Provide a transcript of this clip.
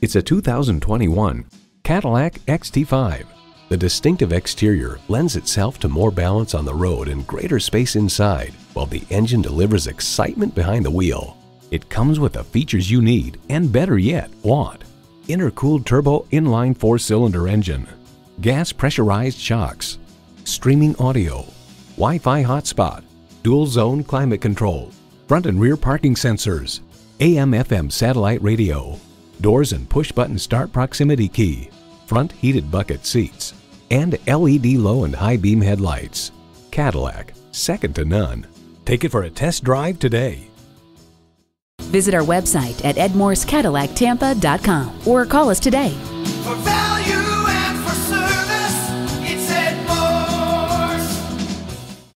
It's a 2021 Cadillac XT5. The distinctive exterior lends itself to more balance on the road and greater space inside, while the engine delivers excitement behind the wheel. It comes with the features you need and, better yet, want: intercooled turbo inline 4-cylinder engine, gas pressurized shocks, streaming audio, Wi-Fi hotspot, dual zone climate control, front and rear parking sensors, AM/FM satellite radio, doors and push button start proximity key, front heated bucket seats, and LED low and high beam headlights. Cadillac, second to none. Take it for a test drive today. Visit our website at edmorescadillactampa.com or call us today.